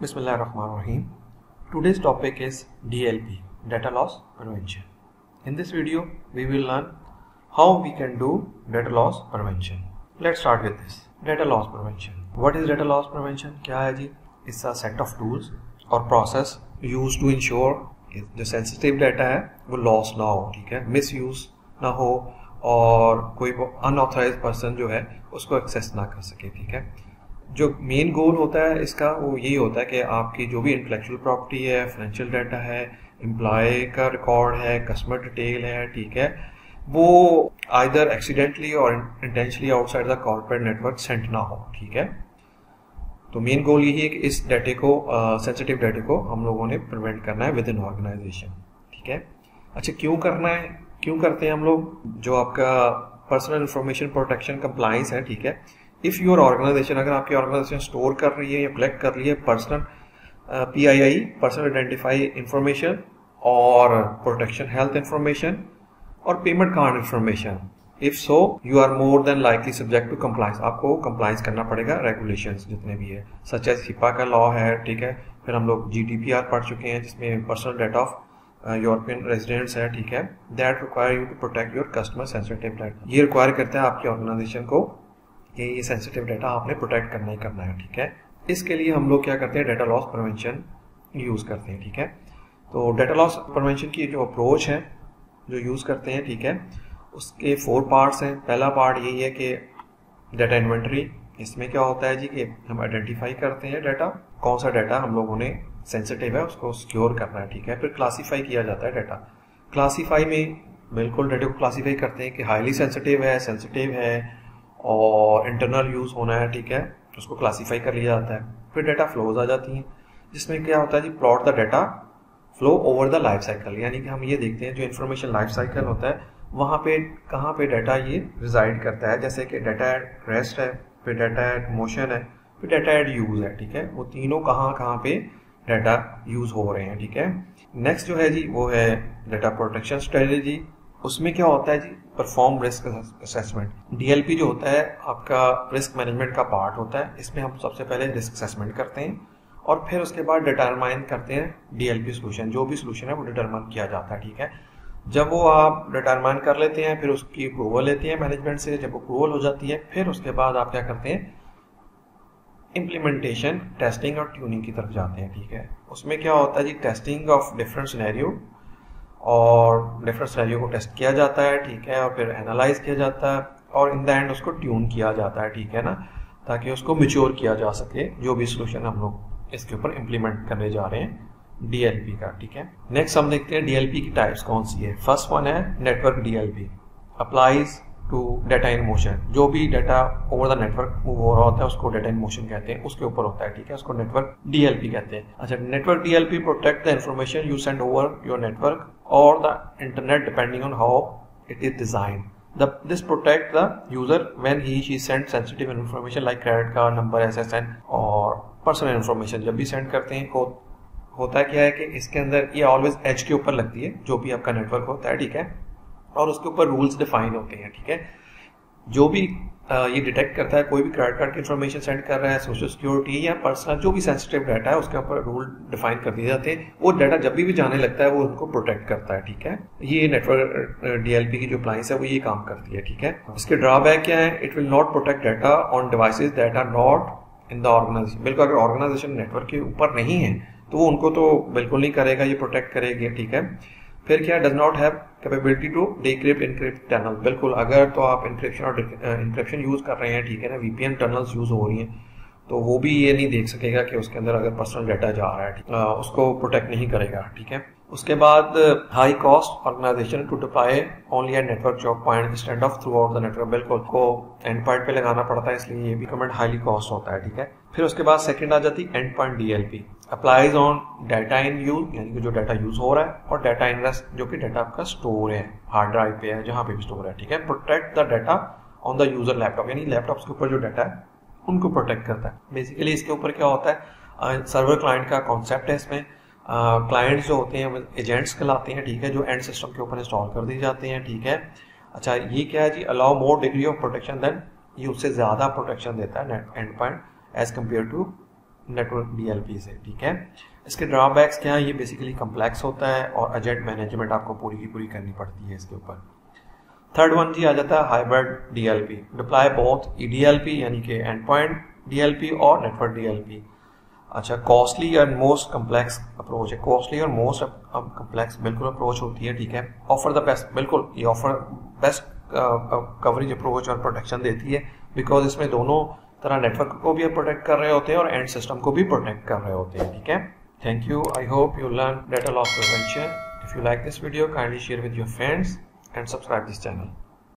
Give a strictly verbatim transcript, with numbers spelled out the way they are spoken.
Bismillahirrahmanirrahim. Today's topic is D L P, data loss prevention. In this video, we will learn how we can do data loss prevention. Let's start with this. Data loss prevention. What is data loss prevention? Kya hai ji? It's a set of tools or process used to ensure जो sensitive data है वो loss ना हो, ठीक है, misuse ना हो और कोई unauthorized person जो है उसको access ना कर सके, ठीक है. जो मेन गोल होता है इसका वो यही होता है कि आपकी जो भी इंटेलेक्चुअल प्रॉपर्टी है, फाइनेंशियल डाटा है, एम्प्लॉय का रिकॉर्ड है, कस्टमर डिटेल है, ठीक है, वो आइदर एक्सीडेंटली और intentionally outside the corporate network sent ना हो, ठीक है. तो मेन गोल यही है कि इस डाटे को, सेंसिटिव uh, डाटे को हम लोगों ने प्रिवेंट करना है विद इन ऑर्गेनाइजेशन, ठीक है. अच्छा, क्यों करना है, क्यों करते हैं हम लोग? जो आपका पर्सनल इंफॉर्मेशन प्रोटेक्शन कंप्लाइंस है, ठीक है, इफ़ योर ऑर्गेनाइजेशन, अगर आपकी ऑर्गेनाइजेशन स्टोर कर रही है या कलेक्ट कर रही है personal P I I, personal identify information और प्रोटेक्शन हेल्थ इंफॉर्मेशन और payment card information, if so you are more than likely subject to compliance. आपको कंप्लाइंस करना पड़ेगा रेगुलेशंस जितने भी है, सच एज हिपा का लॉ है, ठीक है. फिर हम लोग जी डी पी आर पढ़ चुके हैं जिसमें personal data of European residents है, ठीक है. That require you to protect your customer sensitive data. ये रिक्वायर करता है आपकी ऑर्गेनाइजेशन को कि ये सेंसिटिव डाटा आपने प्रोटेक्ट करना ही करना है, ठीक है. इसके लिए हम लोग क्या करते हैं, डाटा लॉस प्रिवेंशन यूज़ करते हैं, ठीक है. तो डाटा लॉस प्रिवेंशन की जो अप्रोच है जो यूज़ करते हैं, ठीक है, उसके फोर पार्ट्स हैं. पहला पार्ट यही है कि डाटा इन्वेंट्री. इसमें क्या होता है जी कि हम आइडेंटिफाई करते हैं डाटा, कौन सा डाटा हम लोगों ने सेंसिटिव है उसको सिक्योर करना है, ठीक है. फिर क्लासीफाई किया जाता है डाटा. क्लासीफाई में बिल्कुल डाटा को क्लासीफाई करते हैं कि हाईली सेंसिटिव है, सेंसिटिव है और इंटरनल यूज़ होना है, ठीक है, उसको क्लासीफाई कर लिया जाता है. फिर डाटा फ्लोज आ जाती हैं जिसमें क्या होता है जी, plot the data flow over the life cycle, यानी कि हम ये देखते हैं जो इन्फॉर्मेशन लाइफ साइकिल होता है वहाँ पे कहाँ पे डाटा ये रिजाइड करता है, जैसे कि डाटा एट रेस्ट है, फिर डाटा एट मोशन है, फिर डाटा एट यूज़ है, ठीक है. वो तीनों कहाँ कहाँ पर डाटा यूज़ हो रहे हैं, ठीक है. नेक्स्ट जो है जी वो है डाटा प्रोटेक्शन स्ट्रेटेजी. उसमें क्या होता है जी, perform risk assessment. D L P जो होता है आपका रिस्क मैनेजमेंट का पार्ट होता है. इसमें हम सबसे पहले रिस्क असेसमेंट करते हैं और फिर उसके बाद डिटरमाइन करते हैं डी एल पी सोल्यूशन. जो भी सोल्यूशन है वो डिटरमाइन किया जाता है, ठीक है. जब वो आप डिटरमाइन कर लेते हैं फिर उसकी अप्रूवल लेते हैं मैनेजमेंट से. जब अप्रूवल हो जाती है फिर उसके बाद आप क्या करते हैं, इम्प्लीमेंटेशन, टेस्टिंग और ट्यूनिंग की तरफ जाते हैं, ठीक है. उसमें क्या होता है जी, टेस्टिंग ऑफ डिफरेंट सिनेरियो और डिफरेंट सिनेरियो को टेस्ट किया जाता है, ठीक है, और फिर एनालाइज किया जाता है और इन द एंड उसको ट्यून किया जाता है, ठीक है ना, ताकि उसको मैच्योर किया जा सके जो भी सोल्यूशन हम लोग इसके ऊपर इम्प्लीमेंट करने जा रहे हैं डी एल पी का, ठीक है. नेक्स्ट हम देखते हैं डी एल पी की टाइप्स कौन सी है. फर्स्ट वन है network D L P, applies to data in motion. जो भी data over the network move हो रहा होता है उसको डाटा इन मोशन कहते हैं, उसके ऊपर होता है, ठीक है, उसको नेटवर्क डी एल पी कहते हैं. अच्छा, network D L P protect the information you send over your network or the internet depending on how it is designed. The, this protects the user when he she sends sensitive information like credit card number, S S N और personal information. जब भी send करते हैं हो, होता क्या है कि इसके अंदर ये always edge के ऊपर लगती है जो भी आपका network होता है, ठीक है, और उसके ऊपर rules define होते हैं, ठीक है. जो भी आ, ये detect करता है, कोई भी credit card की information send कर रहा है, social security या personal जो भी sensitive data है उसके ऊपर rule define कर दिए जाते हैं. वो data जब भी भी जाने लगता है वो उनको protect करता है, ठीक है. ये network डी एल पी की जो appliance है वो ये काम करती है, ठीक है. इसके drawback क्या है, it will not protect data on devices that are not in the organization. बिल्कुल अगर organization network के ऊपर नहीं है तो वो उनको तो बिल्कुल नहीं करेगा, ये protect करेगी, ठीक है. फिर क्या, does not have capability to decrypt encrypt tunnel. बिल्कुल अगर तो आप इंक्रिप्शन और इंक्रिप्शन यूज़ कर रहे हैं, ठीक है ना, V P N tunnels use हो रही हैं तो वो भी ये नहीं देख सकेगा कि उसके अंदर अगर पर्सनल डाटा जा रहा है, ठीक है, उसको प्रोटेक्ट नहीं करेगा, ठीक है. उसके बाद high cost organization to deploy only at network choke point stand off throughout the network. बिल्कुल को एंड पॉइंट पे लगाना पड़ता है इसलिए ये भी कमेंट हाईली कॉस्ट होता है, ठीक है. फिर उसके बाद सेकंड आ जाती है and point D L P, applies on data in use, यानी कि जो डाटा यूज हो रहा है, और डाटा इन रेस्ट जो कि डाटा आपका स्टोर है, हार्ड ड्राइव पे है, जहाँ पे भी स्टोर है, ठीक है. Protect the data on the user laptop, यानी लैपटॉप के ऊपर जो डाटा है उनको प्रोटेक्ट करता है. बेसिकली इसके ऊपर क्या होता है, सर्वर क्लाइंट का कॉन्सेप्ट है. इसमें क्लाइंट्स uh, जो होते हैं एजेंट्स कहलाते हैं, ठीक है, जो एंड सिस्टम के ऊपर इंस्टॉल कर दिए जाते हैं, ठीक है. अच्छा, ये क्या है जी, allow more degree of protection than, ये उससे ज़्यादा प्रोटेक्शन देता है and point as compare to network DLP से, ठीक है। इसके ड्रॉबैक्स क्या है, ये बेसिकली कम्प्लेक्स होता है और एजेंट मैनेजमेंट आपको पूरी की पूरी करनी पड़ती है इसके ऊपर। थर्ड वन जी आ जाता है hybrid DLP, deploy both EDLP यानी कि एंड पॉइंट डीएलपी और नेटवर्क डीएलपी। अच्छा, costly and most complex approach है, कॉस्टली और मोस्ट कम्प्लेक्स बिल्कुल अप्रोच होती है, ठीक है। ऑफर द बेस्ट, बिल्कुल ये ऑफर बेस्ट कवरेज अप्रोच और प्रोटेक्शन देती है, बिकॉज इसमें दोनों तरह नेटवर्क को भी प्रोटेक्ट कर रहे होते हैं और एंड सिस्टम को भी प्रोटेक्ट कर रहे होते हैं, ठीक है। Thank you, I hope you learn data loss prevention. If you like this video, kindly share with your friends and subscribe this channel.